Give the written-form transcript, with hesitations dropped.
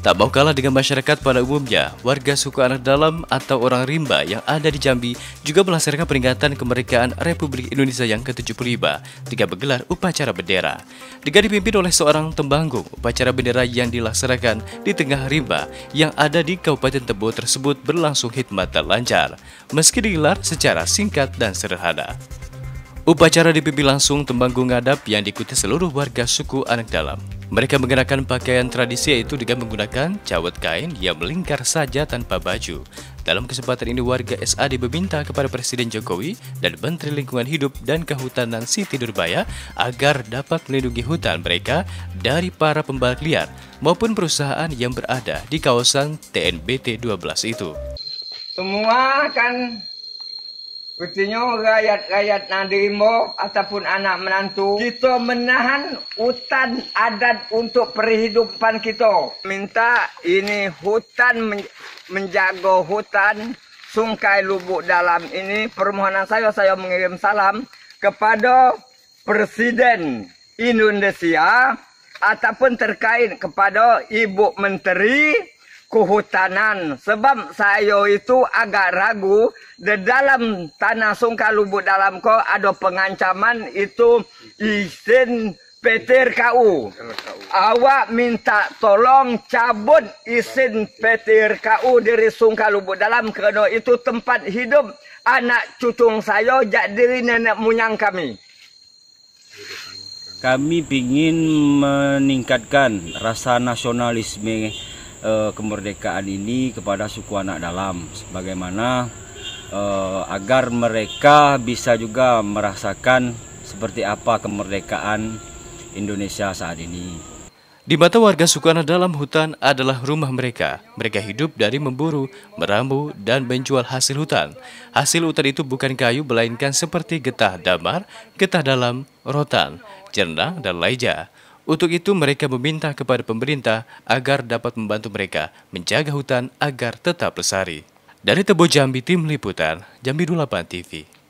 Tak mau kalah dengan masyarakat pada umumnya, warga suku Anak Dalam atau orang rimba yang ada di Jambi juga melaksanakan peringatan kemerdekaan Republik Indonesia yang ke-75 dengan menggelar upacara bendera. Dengan dipimpin oleh seorang tembanggung, upacara bendera yang dilaksanakan di tengah rimba yang ada di Kabupaten Tebo tersebut berlangsung hikmat dan lancar, meski digelar secara singkat dan sederhana. Upacara dipimpin langsung tembanggung ngadap yang diikuti seluruh warga suku Anak Dalam. Mereka mengenakan pakaian tradisi yaitu dengan menggunakan cawet kain yang melingkar saja tanpa baju. Dalam kesempatan ini warga SAD meminta kepada Presiden Jokowi dan Menteri Lingkungan Hidup dan Kehutanan Siti Durbaya agar dapat melindungi hutan mereka dari para pembalik liar maupun perusahaan yang berada di kawasan TNBT 12 itu. Semua kan buktinya rakyat Nadirimbo ataupun anak menantu, kita menahan hutan adat untuk perhidupan kita. Minta ini hutan, menjaga hutan Sungai Lubuk Dalam ini. Permohonan saya mengirim salam kepada Presiden Indonesia ataupun terkait kepada Ibu Menteri Kehutanan, sebab saya itu agak ragu di dalam tanah Sungai Lubuk Dalam ko ada pengancaman itu izin PT RKU. Awak minta tolong cabut izin PT RKU dari Sungai Lubuk Dalam kerana itu tempat hidup anak cucung saya, jadi nenek moyang kami. Kami ingin meningkatkan rasa nasionalisme kemerdekaan ini kepada suku Anak Dalam, sebagaimana agar mereka bisa juga merasakan seperti apa kemerdekaan Indonesia saat ini. Di mata warga suku Anak Dalam, hutan adalah rumah mereka. Mereka hidup dari memburu, meramu, dan menjual hasil hutan. Hasil hutan itu bukan kayu, melainkan seperti getah damar, getah dalam, rotan, jernang, dan lainnya. Untuk itu mereka meminta kepada pemerintah agar dapat membantu mereka menjaga hutan agar tetap lestari. Dari Tebo Jambi, tim liputan Jambi 28 TV.